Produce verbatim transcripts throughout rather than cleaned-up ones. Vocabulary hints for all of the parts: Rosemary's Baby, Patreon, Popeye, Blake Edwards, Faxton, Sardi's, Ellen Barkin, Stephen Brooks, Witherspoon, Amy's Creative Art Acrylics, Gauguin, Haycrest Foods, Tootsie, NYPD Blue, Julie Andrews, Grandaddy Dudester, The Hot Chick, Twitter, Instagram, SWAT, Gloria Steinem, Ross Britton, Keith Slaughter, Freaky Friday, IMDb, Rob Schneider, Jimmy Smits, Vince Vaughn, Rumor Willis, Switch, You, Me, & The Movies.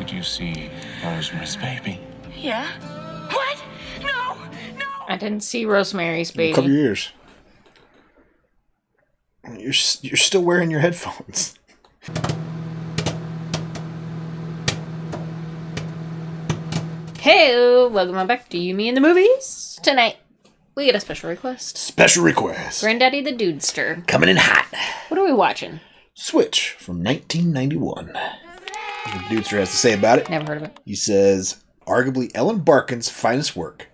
Did you see Rosemary's Baby? Yeah. What? No! No! I didn't see Rosemary's Baby. Cover your ears. You're, you're still wearing your headphones. Hey, welcome back to You, Me, and The Movies. Tonight, we get a special request. Special request. Grandaddy the Dudester. Coming in hot. What are we watching? Switch from nineteen ninety-one. What the Dudester has to say about it. Never heard of it. He says, arguably Ellen Barkin's finest work,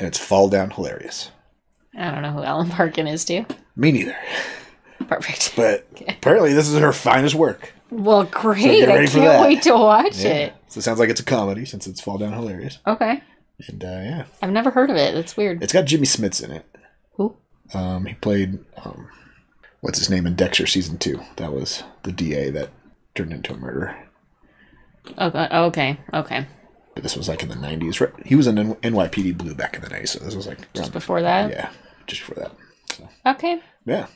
and it's fall down hilarious. I don't know who Ellen Barkin is, do you? Me neither. Perfect. But okay. Apparently this is her finest work. Well, great. So I can't that. wait to watch yeah. it. So it sounds like it's a comedy since it's fall down hilarious. Okay. And, uh, yeah. I've never heard of it. That's weird. It's got Jimmy Smits in it. Who? Um, he played, um, what's his name in Dexter season two. That was the D A that turned into a murderer. Oh, okay. Okay. But this was like in the nineties, right? He was in N Y P D Blue back in the nineties, so this was like... Just um, before that? Yeah. Just before that. So. Okay. Yeah.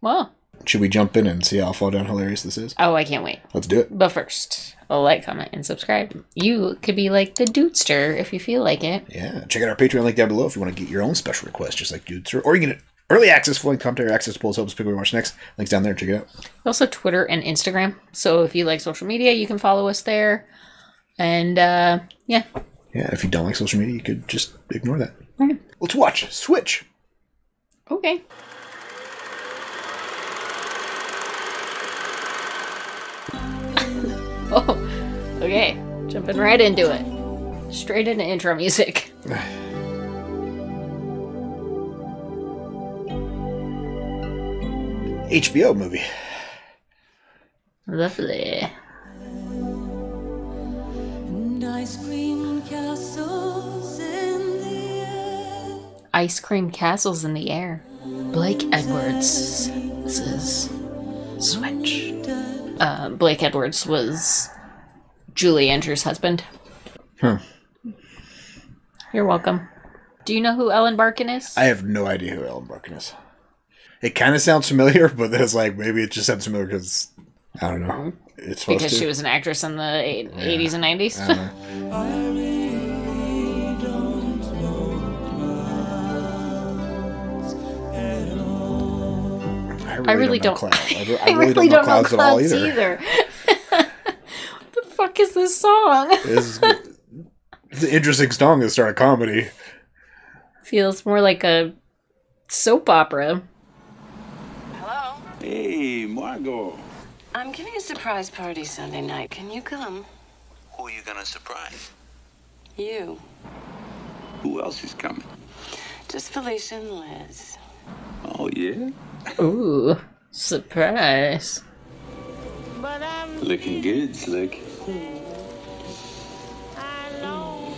Well... Should we jump in and see how fall down hilarious this is? Oh, I can't wait. Let's do it. But first, like, comment, and subscribe. You could be like the Dudester if you feel like it. Yeah. Check out our Patreon link down below if you want to get your own special request, just like Dudester. Or you can get early access, full commentary, access polls, helps pick what we watch next. Links down there. Check it out. Also Twitter and Instagram. So if you like social media, you can follow us there. And, uh, yeah. Yeah. If you don't like social media, you could just ignore that. All right. Let's watch Switch. Okay. Oh, okay. Jumping right into it. Straight into intro music. H B O movie. Lovely. Ice cream castles in the air. Ice cream castles in the air. Blake Edwards. This is Switch. Uh, Blake Edwards was Julie Andrews' husband. Huh. You're welcome. Do you know who Ellen Barkin is? I have no idea who Ellen Barkin is. It kind of sounds familiar, but then it's like, maybe it just sounds familiar because, I don't know. It's because to. she was an actress in the eight, yeah. eighties and nineties. I don't know. I really don't know clouds at all. I really don't. I really don't know clouds either. What the fuck is this song? It's, it's an interesting song to start a comedy. Feels more like a soap opera. Hello. Hey, Margot. I'm giving a surprise party Sunday night. Can you come? Who are you gonna surprise? You. Who else is coming? Just Felicia and Liz. Oh, yeah? Ooh, surprise. But I'm looking good, Slick. I know.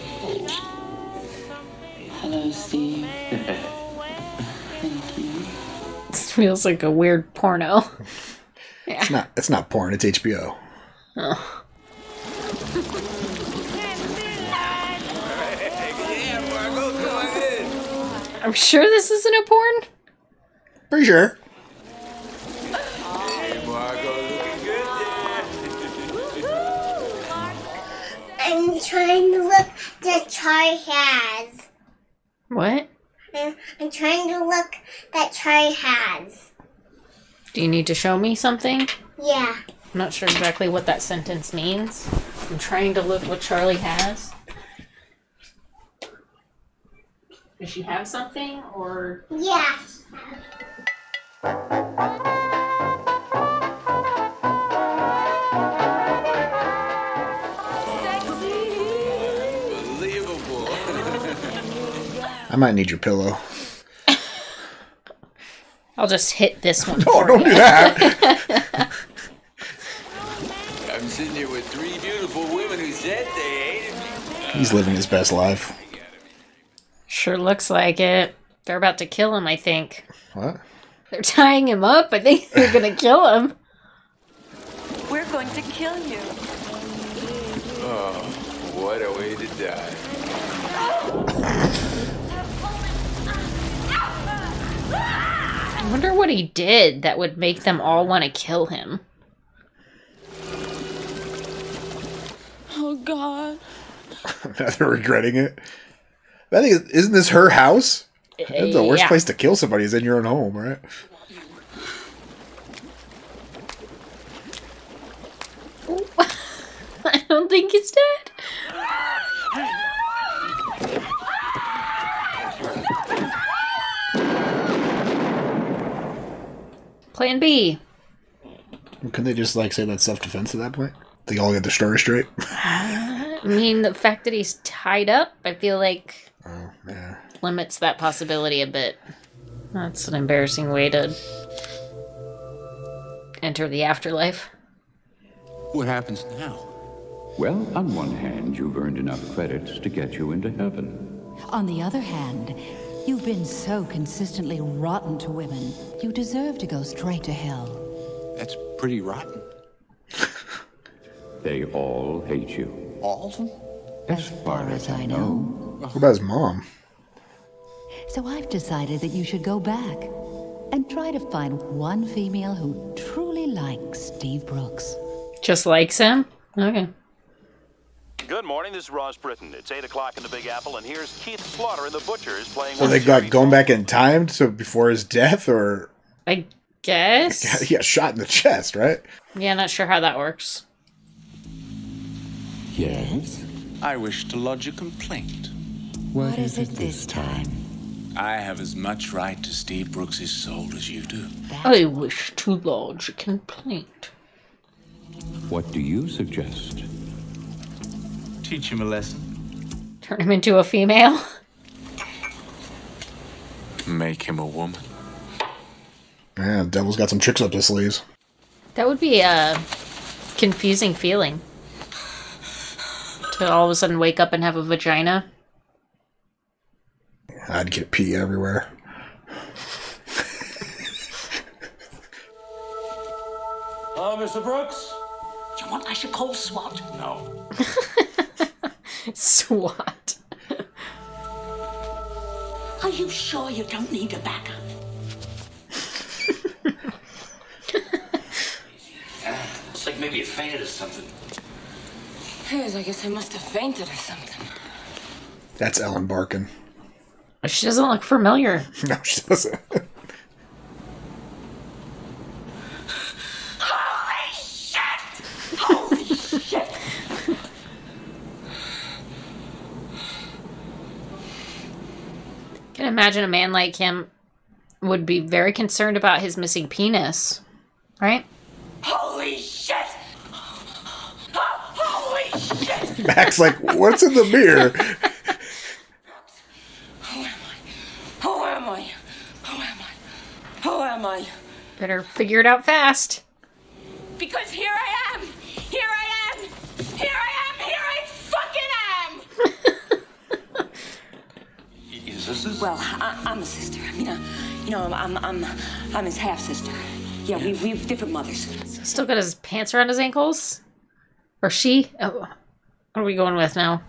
Hello, Steve. Thank you. This feels like a weird porno. Yeah. It's not. It's not porn. It's H B O. Oh. I'm sure this isn't a porn. Pretty sure. I'm trying to look that Charlie has. What? I'm, I'm trying to look that Charlie has. Do you need to show me something? Yeah. I'm not sure exactly what that sentence means. I'm trying to look what Charlie has. Does she have something or? Yeah. Unbelievable. I might need your pillow. I'll just hit this one. No, for don't you. do that. I'm sitting here with three beautiful women who said they hated me. He's living his best life. Sure looks like it. They're about to kill him, I think. What? They're tying him up. I think they're gonna kill him. We're going to kill you. Oh, what a way to die. Oh. I wonder what he did that would make them all want to kill him. Oh Oh, God. Now they're regretting it. I think, isn't this her house? That's the worst yeah. place to kill somebody is in your own home, right? I don't think he's dead. Plan B. Couldn't they just, like, say that self-defense at that point? They all get the story straight? I mean, the fact that he's tied up, I feel like... Oh, yeah. Limits that possibility a bit. That's an embarrassing way to enter the afterlife. What happens now? Well, on one hand, you've earned enough credits to get you into heaven. On the other hand, you've been so consistently rotten to women, you deserve to go straight to hell. That's pretty rotten. They all hate you. All of them? As far as I know. What about his mom? So I've decided that you should go back and try to find one female who truly likes Steve Brooks. Just likes him? Okay. Good morning, this is Ross Britton. It's eight o'clock in the Big Apple, and here's Keith Slaughter and the Butchers playing... So they got going back in time, so before his death, or... I guess? He got shot in the chest, right? Yeah, not sure how that works. Yes? I wish to lodge a complaint. What, what is it this time? I have as much right to Steve Brooks' soul as you do. I wish to lodge a complaint. What do you suggest? Teach him a lesson. Turn him into a female. Make him a woman. Man, the devil's got some tricks up his sleeves. That would be a confusing feeling. To all of a sudden wake up and have a vagina. I'd get pee everywhere. Hello, Mister Brooks? Do you want I should call SWAT? No. SWAT. Are you sure you don't need a backup? uh, it's like maybe you fainted or something. I guess I must have fainted or something. That's Ellen Barkin. She doesn't look familiar. No, she doesn't. Holy shit! Holy shit! Can imagine a man like him would be very concerned about his missing penis, right? Holy shit! Oh, holy shit! Mac's like, what's in the mirror? Better figure it out fast. Because here I am! Here I am! Here I am! Here I fucking am! Is this his? Well, I, I'm a sister. I mean, I, you know, I'm, I'm, I'm, I'm his half-sister. Yeah, we, we have different mothers. Still got his pants around his ankles? Or she? Oh, what are we going with now?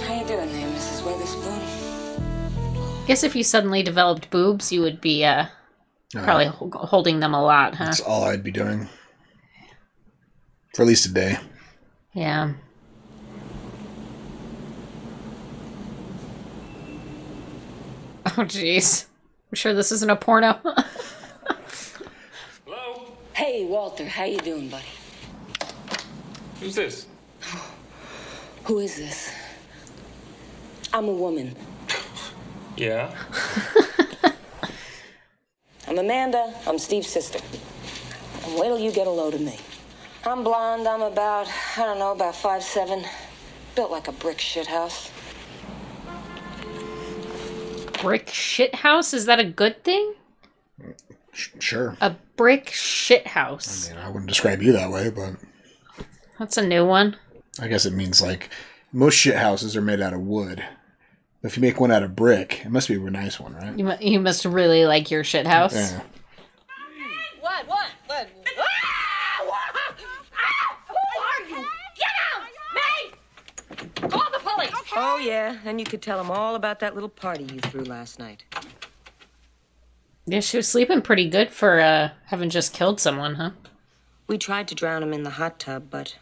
How you doing there, Missus Witherspoon? I guess if you suddenly developed boobs, you would be uh, probably uh, ho holding them a lot, huh? That's all I'd be doing. For at least a day. Yeah. Oh, jeez. I'm sure this isn't a porno. Hello? Hey, Walter. How you doing, buddy? Who's this? Who is this? I'm a woman. Yeah. I'm Amanda. I'm Steve's sister. And wait till you get a load of me. I'm blonde. I'm about, I don't know, about five seven. Built like a brick shit house. Brick shit house? Is that a good thing? Sure. A brick shit house. I mean, I wouldn't describe you that way, but... That's a new one. I guess it means, like, most shit houses are made out of wood. If you make one out of brick, it must be a nice one, right? You, mu you must really like your shit house. Yeah. What? What? What? Who are you? Get out! Me! Call the police! Okay. Oh, yeah. And you could tell them all about that little party you threw last night. Yeah, she was sleeping pretty good for uh, having just killed someone, huh? We tried to drown him in the hot tub, but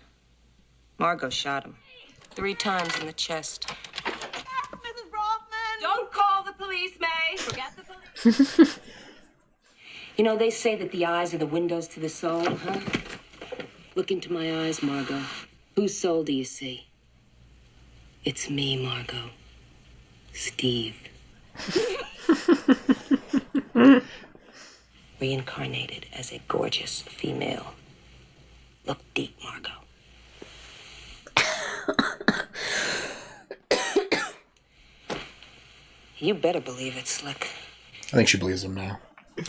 Margot shot him three times in the chest. Missus Rothman! Don't call the police, May! Forget the police. You know, they say that the eyes are the windows to the soul, huh? Look into my eyes, Margot. Whose soul do you see? It's me, Margot. Steve. Reincarnated as a gorgeous female. Look deep, Margot. You better believe it, Slick. I think she believes him now.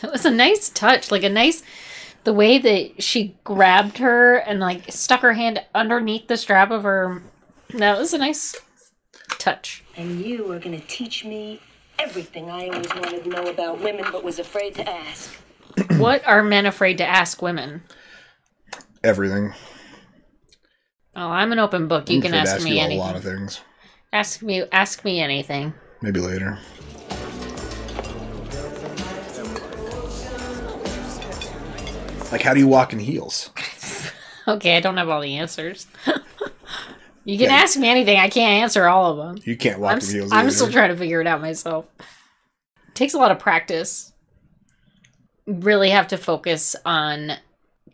That was a nice touch. Like a nice... The way that she grabbed her and, like, stuck her hand underneath the strap of her... That was a nice touch. And you are going to teach me everything I always wanted to know about women but was afraid to ask. What are men afraid to ask women? Everything. Oh, I'm an open book. You I'm can ask, ask me you anything. A lot of things. Ask me, ask me anything. Maybe later. Like, how do you walk in heels? Okay, I don't have all the answers. You can yeah. ask me anything. I can't answer all of them. You can't walk I'm in heels either. I'm still trying to figure it out myself. It takes a lot of practice. Really have to focus on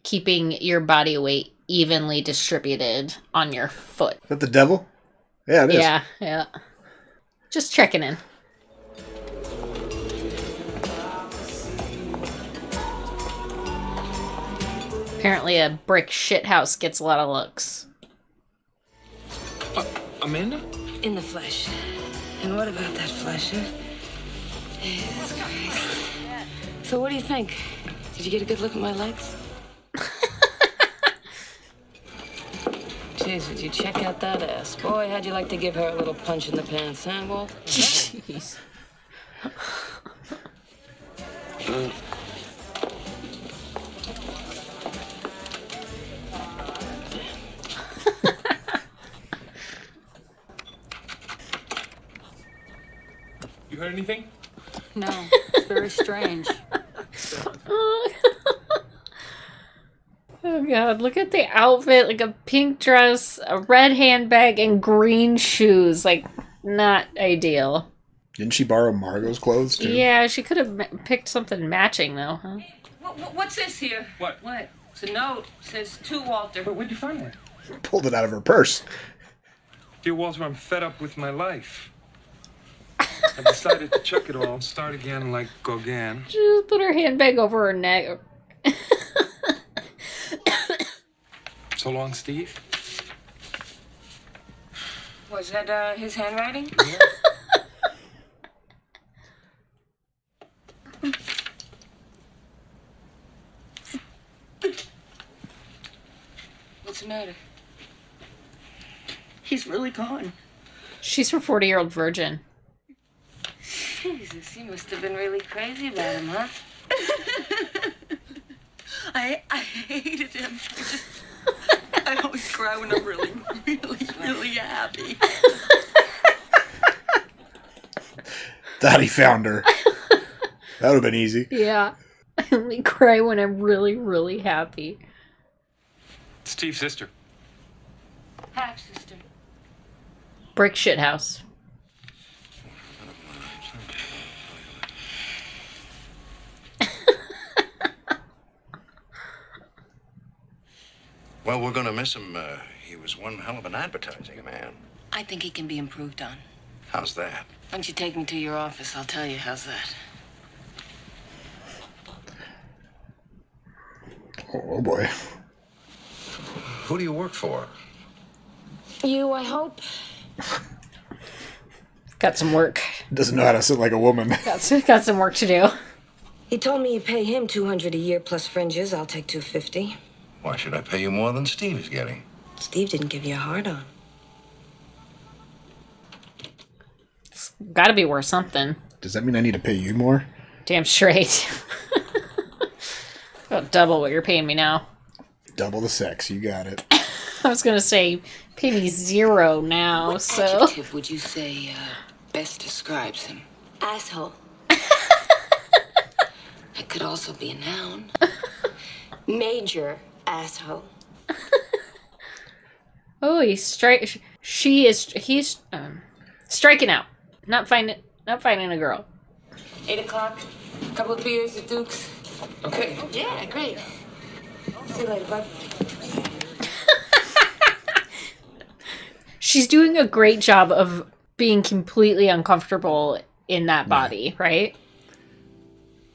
keeping your body weight evenly distributed on your foot. Is that the devil? Yeah, it is. Yeah, yeah. Just checking in. Apparently a brick shithouse gets a lot of looks. Uh, Amanda? In the flesh. And what about that flesh, huh? Jesus Christ. So what do you think? Did you get a good look at my legs? Jeez, would you check out that ass? Boy, how'd you like to give her a little punch in the pants, huh, Walt? Jeez. uh. Heard anything? No, it's very strange. Oh god, look at the outfit, like a pink dress, a red handbag, and green shoes. Like, not ideal. Didn't she borrow Margot's clothes too? Yeah, she could have picked something matching though, huh? Hey, wh what's this here? What? What? It's a note. It says, to Walter. But where'd you find that? She pulled it out of her purse. Dear Walter, I'm fed up with my life. I decided to check it all, start again like Gauguin. She just put her handbag over her neck. So long, Steve. Was that uh, his handwriting? Yeah. What's the matter? He's really gone. She's her forty-year-old virgin. Jesus, you must have been really crazy about him, huh? I I hated him. I, just, I always cry when I'm really, really, really happy. Thought he found her. That would have been easy. Yeah. I only cry when I'm really, really happy. Steve's sister. Half-sister. Brick shithouse. Well, we're going to miss him. Uh, he was one hell of an advertising man. I think he can be improved on. How's that? Why don't you take me to your office? I'll tell you how's that. Oh, oh boy. Who do you work for? You, I hope. Got some work. Doesn't know how to sit like a woman. got, got some work to do. He told me you pay him two hundred dollars a year plus fringes. I'll take two fifty. Why should I pay you more than Steve is getting? Steve didn't give you a hard-on. It's gotta be worth something. Does that mean I need to pay you more? Damn straight. About double what you're paying me now. Double the sex, you got it. I was gonna say, pay me zero now, what so... What adjective would you say uh, best describes him? Asshole. That could also be a noun. Major. asshole. Oh, he's straight. She is. He's um, striking out. Not finding. Not finding a girl. Eight o'clock. A couple of beers at Duke's. Okay. Yeah, great. See you later, bud. She's doing a great job of being completely uncomfortable in that body, right?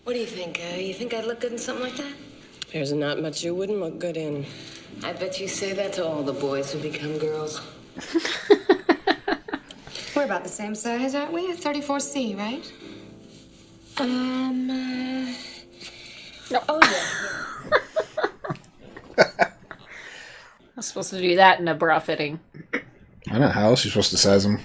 What do you think? Uh, you think I'd look good in something like that? There's not much you wouldn't look good in. I bet you say that to all the boys who become girls. We're about the same size, aren't we? thirty-four C, right? Um. Uh... No. Oh yeah. I was supposed to do that in a bra fitting. I don't know how else you're supposed to size them.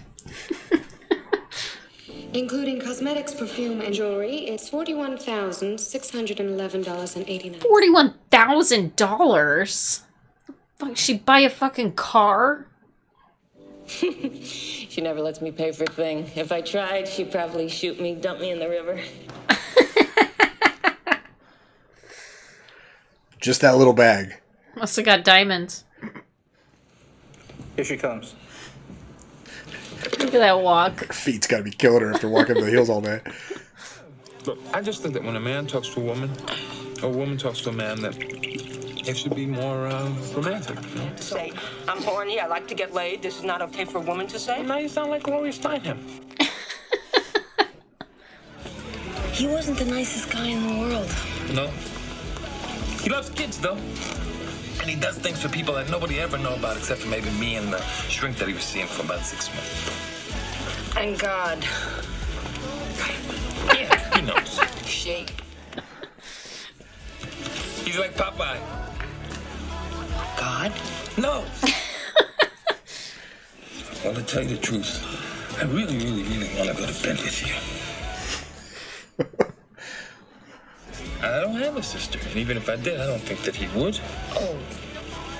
Including cosmetics, perfume, and jewelry, it's forty-one thousand six hundred and eleven dollars and eighty-nine. Forty-one thousand dollars? Fuck, she buy a fucking car? She never lets me pay for a thing. If I tried, she'd probably shoot me, dump me in the river. Just that little bag. Must have got diamonds. Here she comes. Look at that walk. Her feet's got to be killing her after walking up the hills all day. Look, I just think that when a man talks to a woman, or a woman talks to a man, that it should be more uh, romantic. You know? Say, I'm horny, I like to get laid. This is not okay for a woman to say. Well, now you sound like Gloria Steinem. He wasn't the nicest guy in the world. No. He loves kids, though. And he does things for people that nobody ever know about, except for maybe me and the shrink that he was seeing for about six months. And God. Yeah, he knows. Shake. He's like Popeye. God? No. Well, to tell you the truth, I really, really, really want to go to bed with you. I don't have a sister, and even if I did, I don't think that he would. Oh,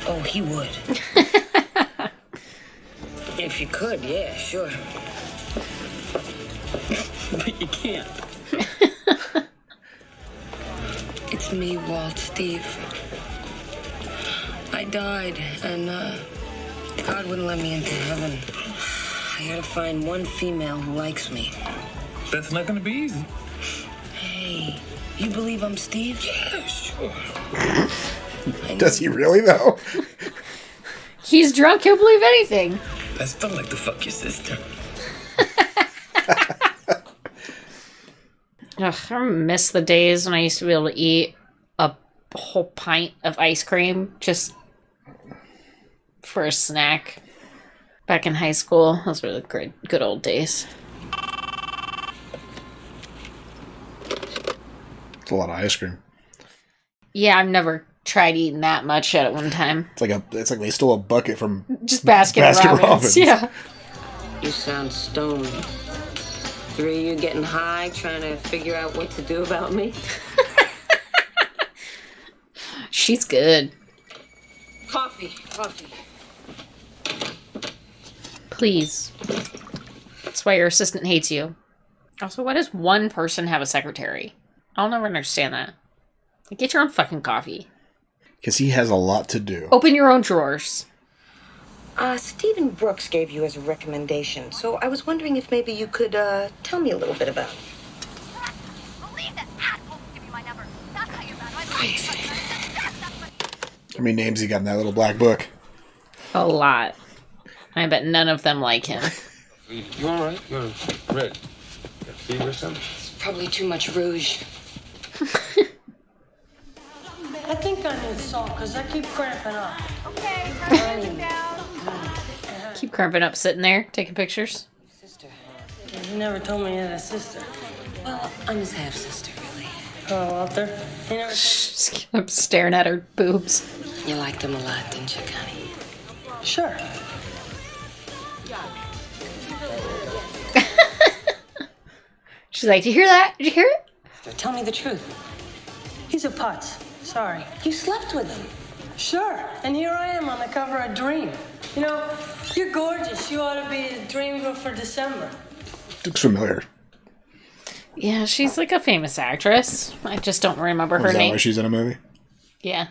oh, he would. If you could, yeah, sure. But you can't. It's me, Walt, Steve. I died, and uh, God wouldn't let me into heaven. I gotta find one female who likes me. That's not gonna be easy. Hey. You believe I'm Steve? Yeah, sure. Does he really, though? He's drunk, he'll believe anything. I still like to fuck your sister. Ugh, I miss the days when I used to be able to eat a whole pint of ice cream just for a snack. Back in high school, those were the good, good old days. A lot of ice cream. Yeah, I've never tried eating that much at one time. It's like a, it's like they stole a bucket from just Baskin, Baskin Robbins. Robbins. Yeah. You sound stoned. Three, you getting high, trying to figure out what to do about me. She's good. Coffee, coffee. Please. That's why your assistant hates you. Also, why does one person have a secretary? I'll never understand that. Get your own fucking coffee. Because he has a lot to do. Open your own drawers. Uh, Stephen Brooks gave you as a recommendation, so I was wondering if maybe you could uh, tell me a little bit about it. How many names he got in that little black book? A lot. I bet none of them like him. You all right? You're red. You got fever or something? Probably too much rouge. I think I need salt because I keep cramping up. Okay, cramping down. Keep cramping up, sitting there taking pictures. Sister, you never told me you had a sister. Well, I'm his half sister, really. Oh, Walter. You never. Just keep up staring at her boobs. You liked them a lot, didn't you, Connie? Sure. She's like, did you hear that? Did you hear it? Tell me the truth. He's a putz. Sorry. You slept with him. Sure. And here I am on the cover of Dream. You know, you're gorgeous. You ought to be a dream girl for December. Looks familiar. Yeah, she's like a famous actress. I just don't remember her name. Is that why she's in a movie? Yeah.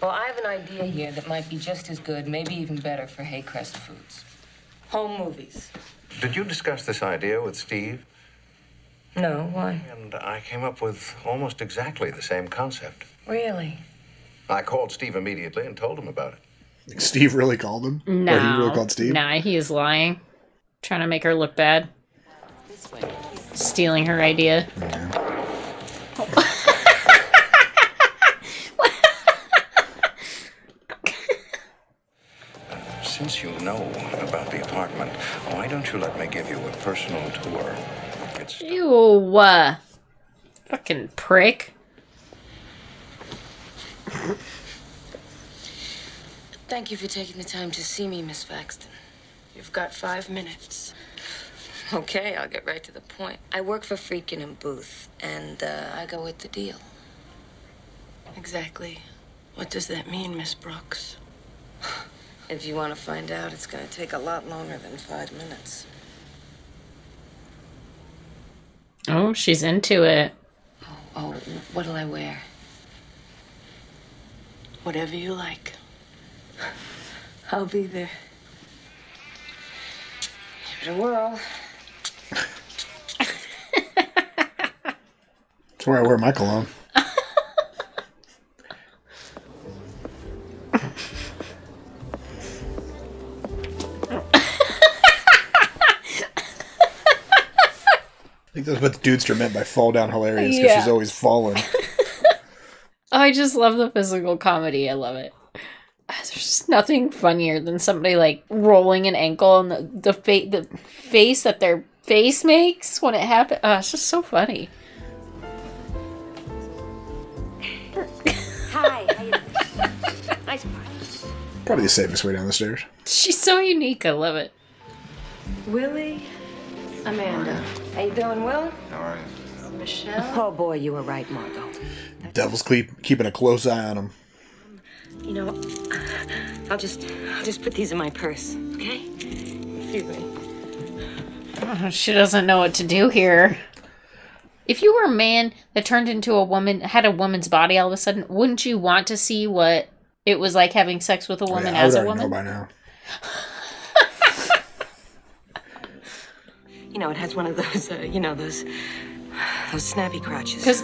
Well, I have an idea here that might be just as good, maybe even better for Haycrest Foods. Home movies. Did you discuss this idea with Steve? No, why? And I came up with almost exactly the same concept. Really? I called Steve immediately and told him about it. Steve really called him? No. Or he really called Steve? Nah, he is lying. Trying to make her look bad. Stealing her idea. Yeah. Oh. Since you know about the apartment, why don't you let me give you a personal tour? It's you, uh, fucking prick. Thank you for taking the time to see me, Miss Faxton. You've got five minutes. Okay, I'll get right to the point. I work for Freakin' and Booth, and uh, I go with the deal. Exactly. What does that mean, Miss Brooks? If you want to find out, it's going to take a lot longer than five minutes. Oh, she's into it. Oh, oh, what'll I wear? Whatever you like. I'll be there. Give it a whirl. That's where I wear my cologne. I think that's what the Dudester meant by fall down hilarious, because yeah. She's always falling. I just love the physical comedy. I love it. There's just nothing funnier than somebody like rolling an ankle and the the, fa the face that their face makes when it happens. Uh, it's just so funny. Hi. How you doing? Nice party. Probably the safest way down the stairs. She's so unique. I love it. Willie. Amanda. How you doing, Will? How are you? Michelle? Oh, boy, you were right, Margot. Devil's keep, keeping a close eye on him. You know, I'll just I'll just put these in my purse, okay? If you're ready. She doesn't know what to do here. If you were a man that turned into a woman, had a woman's body all of a sudden, wouldn't you want to see what it was like having sex with a woman yeah, as a woman? I would already know by now. You know, it has one of those, uh, you know, those, those snappy crotches. Because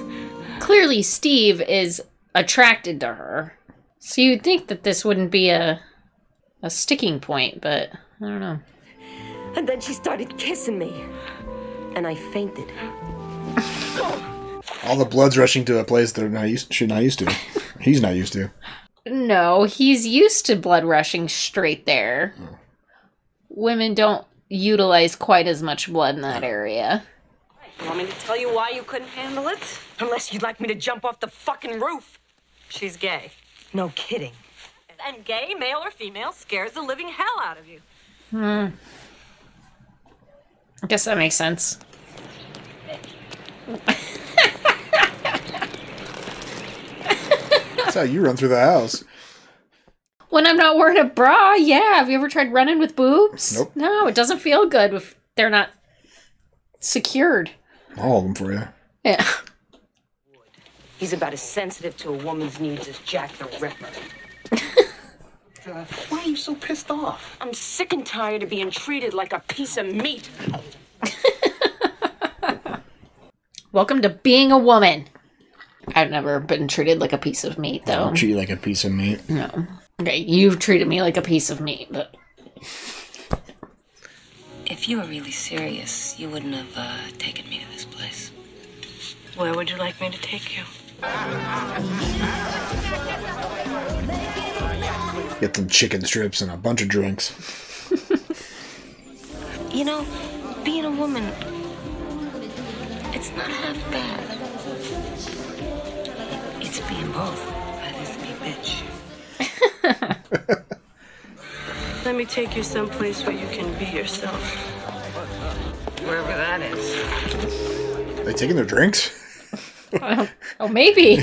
clearly Steve is attracted to her. So you'd think that this wouldn't be a, a sticking point, but I don't know. And then she started kissing me, and I fainted. All the blood's rushing to a place that not used, she's not used to. He's not used to. No, he's used to blood rushing straight there. Oh. Women don't utilize quite as much blood in that area. You want me to tell you why you couldn't handle it? Unless you'd like me to jump off the fucking roof. She's gay. No kidding. And gay, male or female, scares the living hell out of you. Hmm. I guess that makes sense. That's how you run through the house. When I'm not wearing a bra, yeah. Have you ever tried running with boobs? Nope. No, it doesn't feel good if they're not secured. All of them for you. Yeah. He's about as sensitive to a woman's needs as Jack the Ripper. uh, why are you so pissed off? I'm sick and tired of being treated like a piece of meat. Welcome to being a woman. I've never been treated like a piece of meat, though. I don't treat you like a piece of meat. No. Okay, you've treated me like a piece of meat, but... If you were really serious, you wouldn't have uh, taken me to this place. Where would you like me to take you? Get some chicken strips and a bunch of drinks. You know, being a woman, it's not half bad. It's being both, but it's me, bitch. Let me take you someplace where you can be yourself. Wherever that is. Are they taking their drinks? uh, oh, maybe.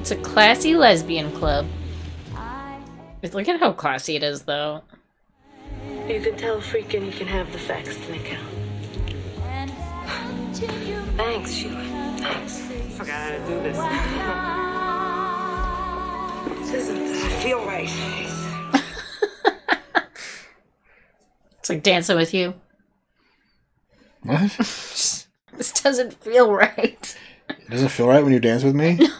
It's a classy lesbian club. Look at how classy it is, though. You can tell Freakin' you can have the Faxton account. Thanks, Sheila. Thanks. I forgot how to do do this. This doesn't feel right. It's like Dancing with You. What? This doesn't feel right. It doesn't feel right when you dance with me? No.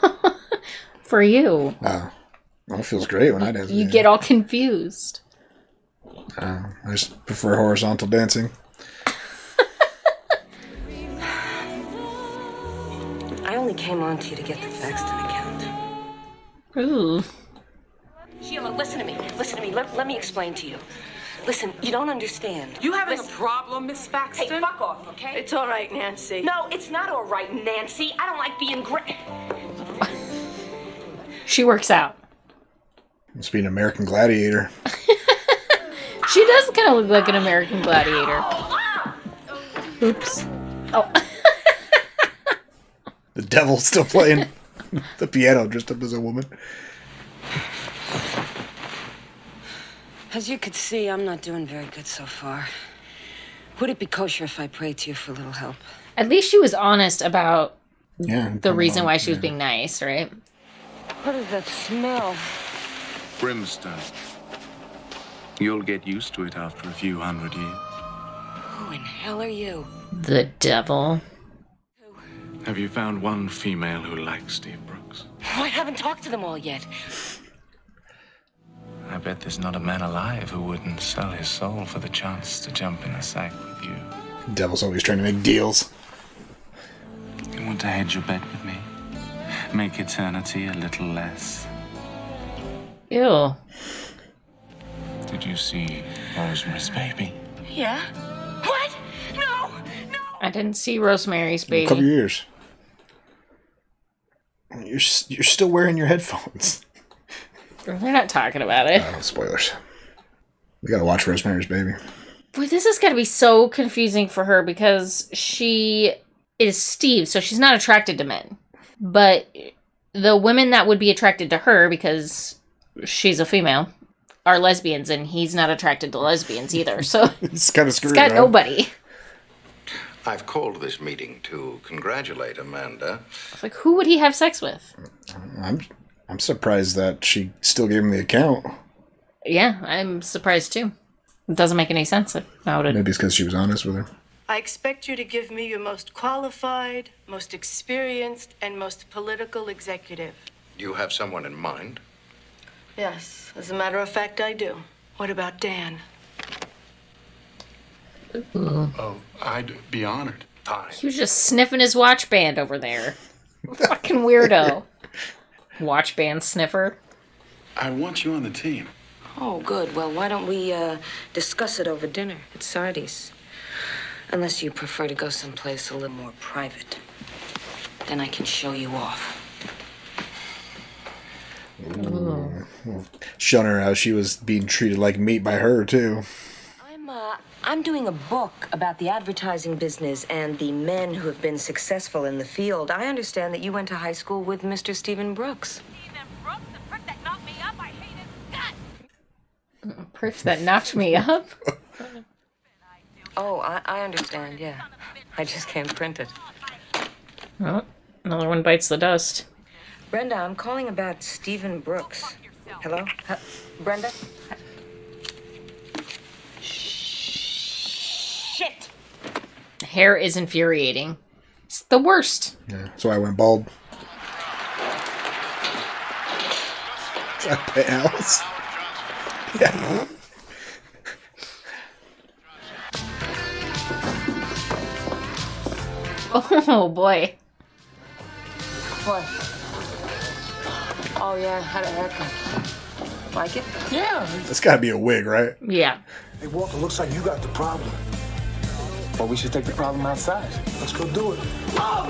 For you. Oh. Well, it feels great when I dance with you. You get all confused. Uh, I just prefer horizontal dancing. I only came on to you to get the facts to the count. Ooh. Sheila, listen to me. Listen to me. Let, let me explain to you. Listen, you don't understand. You having Listen. a problem, Miss Faxton? Hey, fuck off, okay? It's all right, Nancy. No, it's not all right, Nancy. I don't like being great. She works out. Must be an American Gladiator. She does kind of look like an American Gladiator. Oops. Oh. The devil's still playing the piano dressed up as a woman. As you could see, I'm not doing very good so far. Would it be kosher if I prayed to you for a little help? At least she was honest about yeah, the reason on, why she yeah. was being nice, right? What is that smell? Brimstone. You'll get used to it after a few hundred years. Who in hell are you? The devil. Have you found one female who likes Steve Brooks? Oh, I haven't talked to them all yet. I bet there's not a man alive who wouldn't sell his soul for the chance to jump in a sack with you. Devil's always trying to make deals. You want to hedge your bet with me? Make eternity a little less. Ew. Did you see Rosemary's Baby? Yeah. What? No! No! I didn't see Rosemary's Baby. A couple years. You're, you're still wearing your headphones. We're not talking about it. Uh, spoilers. We gotta watch Rosemary's Baby. But this has got to be so confusing for her because she is Steve, so she's not attracted to men. But the women that would be attracted to her, because she's a female, are lesbians, and he's not attracted to lesbians either. So it's kind of screwed. It's got nobody. I've called this meeting to congratulate Amanda. It's like, who would he have sex with? I'm. I'm surprised that she still gave him the account. Yeah, I'm surprised too. It doesn't make any sense. If I would've... Maybe it's because she was honest with her. I expect you to give me your most qualified, most experienced, and most political executive. Do you have someone in mind? Yes, as a matter of fact, I do. What about Dan? Ooh. Oh, I'd be honored. Fine. He was just sniffing his watch band over there. Fucking weirdo. Watch band sniffer. I want you on the team. Oh, good. Well, why don't we uh, discuss it over dinner at Sardi's? Unless you prefer to go someplace a little more private. Then I can show you off. Ooh. Ooh. Showing her how she was being treated like meat by her, too. I'm, uh, I'm doing a book about the advertising business and the men who have been successful in the field. I understand that you went to high school with Mister Stephen Brooks. Stephen Brooks, the prick that knocked me up, I hate his guts! Prick that knocked me up? Oh, I, I understand, yeah. I just can't print it. Well, another one bites the dust. Brenda, I'm calling about Stephen Brooks. Hello? Huh? Brenda? Shit. Hair is infuriating. It's the worst. Yeah, that's why I went bald. What the hell? Yeah. Oh boy. What? Oh yeah, I had a haircut. Like it? Yeah. That's gotta be a wig, right? Yeah. Hey Walker, looks like you got the problem. Well, we should take the problem outside. Let's go do it. Oh,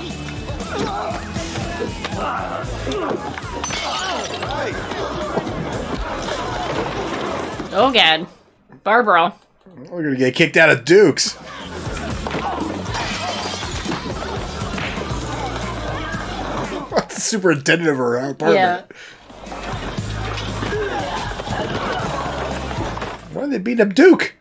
God. Barbara. We're going to get kicked out of Duke's. What's the superintendent of her apartment? Yeah. Why are they beating up Duke?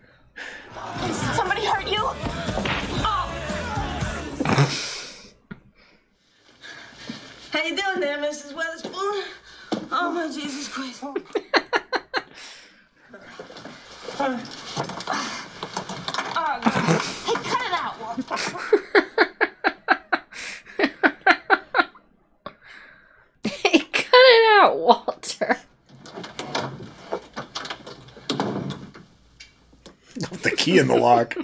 How you doing there, Missus Weatherspoon? Oh, my Jesus Christ. Oh, God. Hey, cut it out, Walter. Hey, cut it out, Walter. The key in the lock.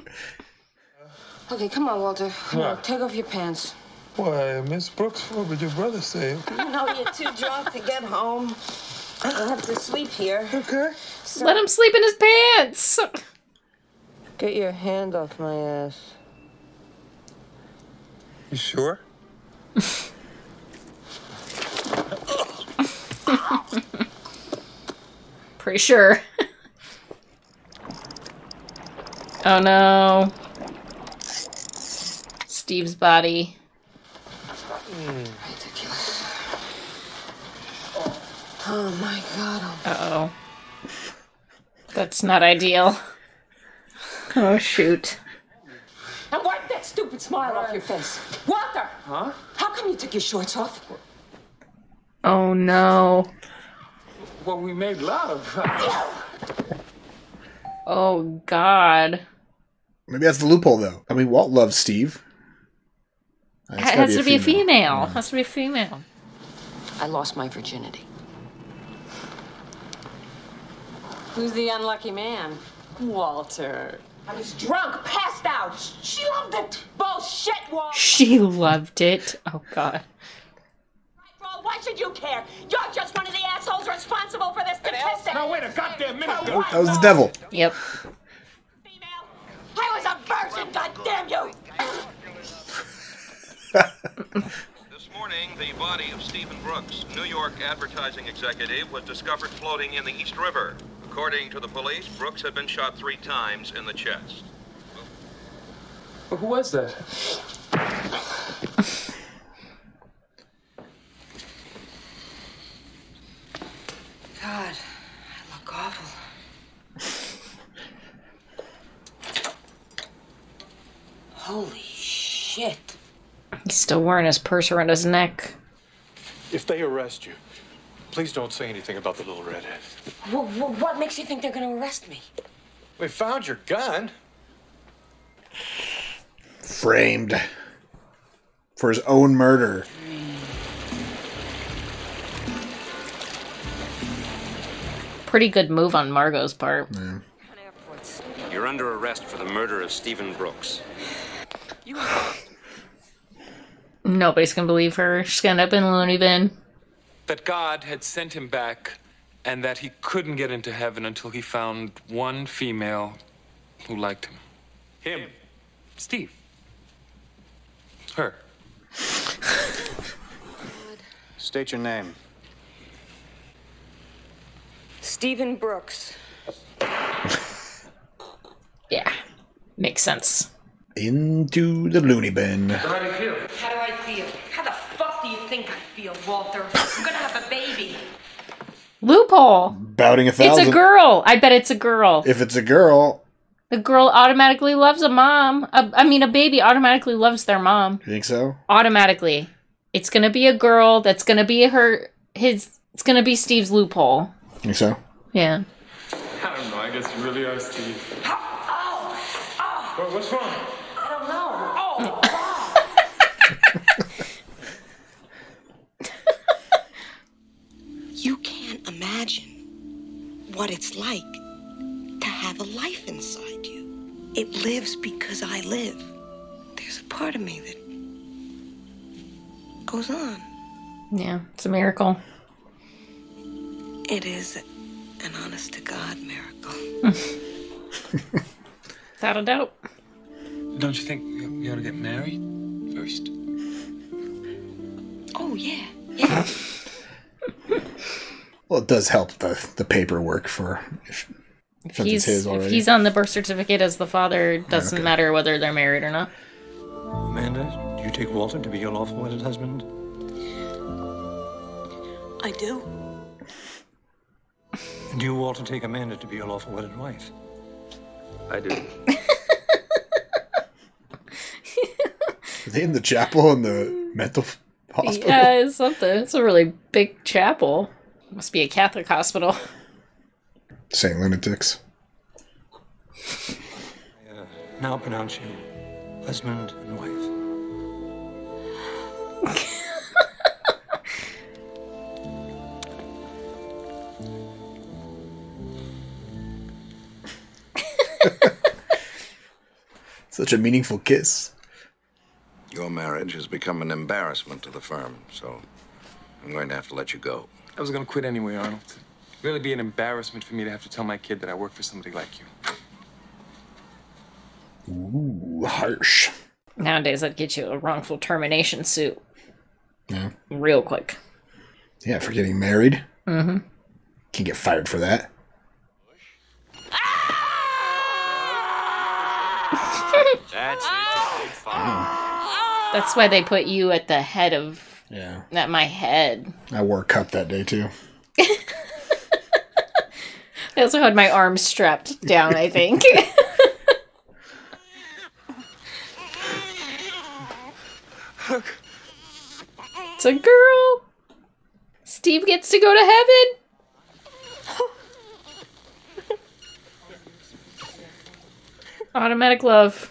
Okay, come on, Walter. Come on, take off your pants. Why, Miss Brooks, what would your brother say? You know, you're too drunk to get home. I'll have to sleep here. Okay. So let him sleep in his pants. Get your hand off my ass. You sure? Pretty sure. Oh no. Steve's body. Mm. Ridiculous. Oh my god. Uh-oh. That's not ideal. Oh shoot. Now wipe that stupid smile off your face. Walter! Huh? How come you took your shorts off? Oh no. Well, we made love. Oh god. Maybe that's the loophole though. I mean, Walt loves Steve. It has to be a female. Has to be a female. I lost my virginity. Who's the unlucky man? Walter. I was drunk, passed out. She loved it. Bullshit, Walter. She loved it. Oh, God. Why should you care? You're just one of the assholes responsible for this statistic. No, wait a goddamn minute. Oh, that was the devil. Yep. Female. I was a virgin, goddamn you. This morning, the body of Stephen Brooks, New York advertising executive, was discovered floating in the East River. According to the police, Brooks had been shot three times in the chest. Well, who was that? God, I look awful. Holy shit. He's still wearing his purse around his neck. If they arrest you, please don't say anything about the little redhead. Well, well, what makes you think they're going to arrest me? We found your gun. Framed for his own murder. Pretty good move on Margot's part. Yeah. You're under arrest for the murder of Stephen Brooks. You nobody's gonna believe her. She's gonna end up in a loony bin. That God had sent him back and that he couldn't get into heaven until he found one female who liked him. Him. Steve. Her. State your name. Stephen Brooks. Yeah. Makes sense. Into the loony bin. How do you feel? How do I feel? How the fuck do you think I feel, Walter? I'm gonna have a baby. Loophole. Bouting a thousand. It's a girl. I bet it's a girl. If it's a girl, the girl automatically loves a mom. A, I mean, a baby automatically loves their mom. You think so? Automatically. It's gonna be a girl. That's gonna be her. His. It's gonna be Steve's loophole. You think so? Yeah. I don't know. I guess you really are Steve. How? Oh. Oh. Well, what's wrong? You can't imagine what it's like to have a life inside you. It lives because I live. There's a part of me that goes on. Yeah, it's a miracle. It is an honest to God miracle. Without a doubt. Don't you think you ought to get married first? Oh, yeah. Yeah. Well, it does help the the paperwork for if, if he's his already. If he's on the birth certificate as the father, it doesn't okay. matter whether they're married or not. Amanda, do you take Walter to be your lawful wedded husband? I do. And do you, Walter, take Amanda to be your lawful wedded wife? I do. Are they in the chapel in the mental hospital. Yeah, it's something. It's a really big chapel. It must be a Catholic hospital. Saint Lunatics. I uh, now pronounce you husband and wife. Such a meaningful kiss. Your marriage has become an embarrassment to the firm, so I'm going to have to let you go. I was going to quit anyway, Arnold. It'd really be an embarrassment for me to have to tell my kid that I work for somebody like you. Ooh, harsh. Nowadays, I'd get you a wrongful termination suit. Yeah. Real quick. Yeah, for getting married. Mm-hmm. Can get fired for that. That's it. Oh. That's why they put you at the head of. Yeah. At my head. I wore a cup that day too. I also had my arms strapped down. I think. It's a girl. Steve gets to go to heaven. Automatic love.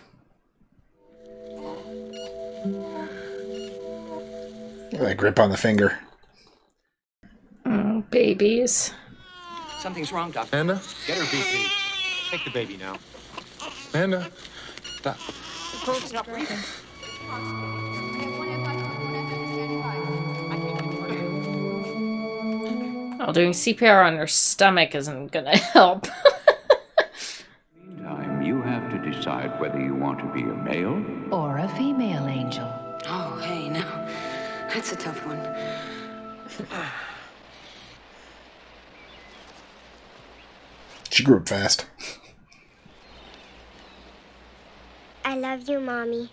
That grip on the finger. Oh, babies. Something's wrong, Doctor. Amanda? Get her B P. Take the baby now. Amanda? Stop. The girl's not breathing. Oh, doing C P R on her stomach isn't gonna help. Decide whether you want to be a male or a female angel. Oh, hey, now that's a tough one. She grew up fast. I love you, Mommy.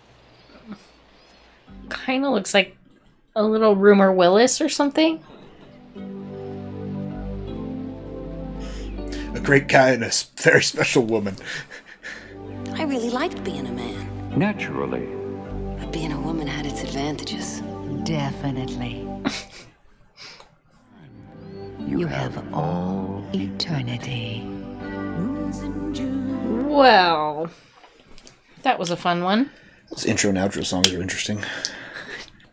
Kind of looks like a little Rumor Willis or something. A great guy and a very special woman. I really liked being a man. Naturally. But being a woman had its advantages. Definitely. you you have, have all eternity. Well, that was a fun one. Those intro and outro songs are interesting.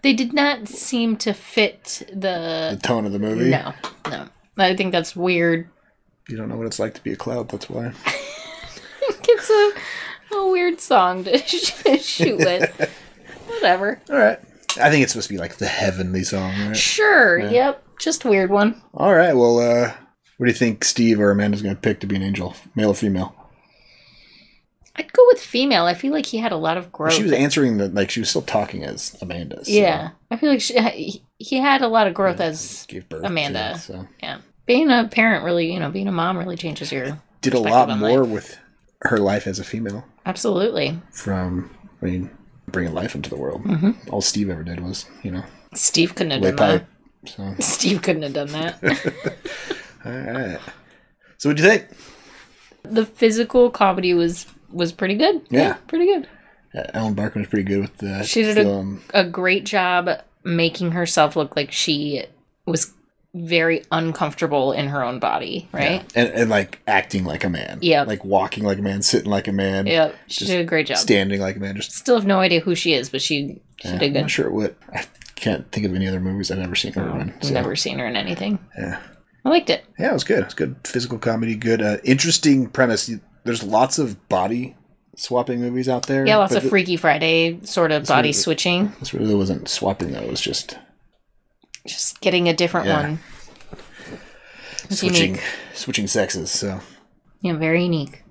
They did not seem to fit the... The tone of the movie? No, no. I think that's weird. You don't know what it's like to be a cloud, that's why. It's a... A weird song to shoot with. Whatever. All right. I think it's supposed to be like the heavenly song, right? Sure. Yeah. Yep. Just a weird one. All right. Well, uh, what do you think Steve or Amanda's going to pick to be an angel? Male or female? I'd go with female. I feel like he had a lot of growth. She was answering the, like, she was still talking as Amanda. So. Yeah. I feel like she, he had a lot of growth yeah, as gave birth Amanda. To, so. Yeah. Being a parent really, you know, being a mom really changes your Did a lot more life. With her life as a female. Absolutely. From, I mean, bringing life into the world. Mm-hmm. All Steve ever did was, you know. Steve couldn't have done that. So. Steve couldn't have done that. All right. So what'd you think? The physical comedy was was pretty good. Yeah. yeah pretty good. Yeah, Ellen Barkin was pretty good with that. She did film. a, a great job making herself look like she was very uncomfortable in her own body, right? Yeah. And, and like acting like a man. Yeah. Like walking like a man, sitting like a man. Yeah. She did a great job. Standing like a man. Just still have no idea who she is, but she, she yeah, did good. I'm not sure what. I can't think of any other movies I've ever seen her in. I've so. never seen her in anything. Yeah. I liked it. Yeah, it was good. It was good physical comedy, good, uh, interesting premise. There's lots of body swapping movies out there. Yeah, lots of Freaky Friday sort of body really, switching. This really wasn't swapping, though. It was just. Just getting a different yeah. one. It's switching, unique. switching sexes. So yeah, very unique.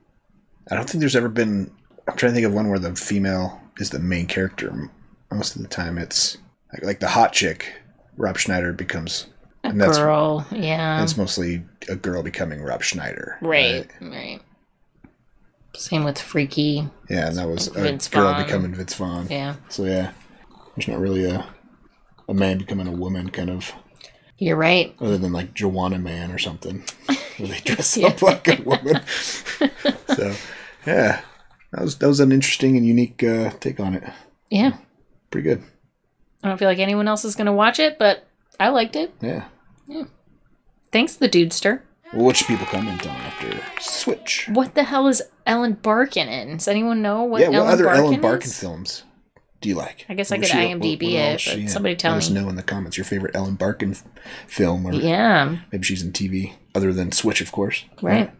I don't think there's ever been. I'm trying to think of one where the female is the main character. Most of the time, it's like, like the Hot Chick. Rob Schneider becomes a and that's, girl. Yeah, it's mostly a girl becoming Rob Schneider. Right, right. right. Same with Freaky. Yeah, and that was a Vince girl Vaughn. becoming Vince Vaughn. Yeah. So yeah, there's not really a. A man becoming a woman, kind of. You're right. Other than like Joanna Man or something, where they dress yeah. up like a woman. So, yeah, that was that was an interesting and unique uh, take on it. Yeah, pretty good. I don't feel like anyone else is going to watch it, but I liked it. Yeah. Yeah. Thanks, the Dudester. What should people comment on after Switch? What the hell is Ellen Barkin in? Does anyone know what Ellen Barkin is? Yeah, what other Ellen Barkin films do you like? I guess I could IMDb it, but somebody tell me. Let us know in the comments your favorite Ellen Barkin film. Or yeah. Maybe she's in T V, other than Switch, of course. Right.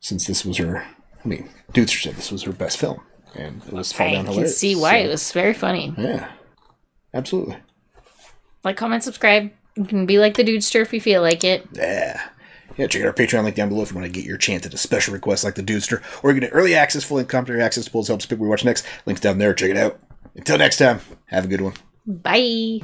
Since this was her, I mean, Dudester said this was her best film. And it was fun and hilarious. I can see why. It was very funny. Yeah. Absolutely. Like, comment, subscribe. You can be like the Dudester if you feel like it. Yeah. Yeah, check out our Patreon link down below if you want to get your chance at a special request like the Dudester, or you get an early access, full and commentary access to polls, helps pick what we watch next. Link's down there. Check it out. Until next time, have a good one. Bye.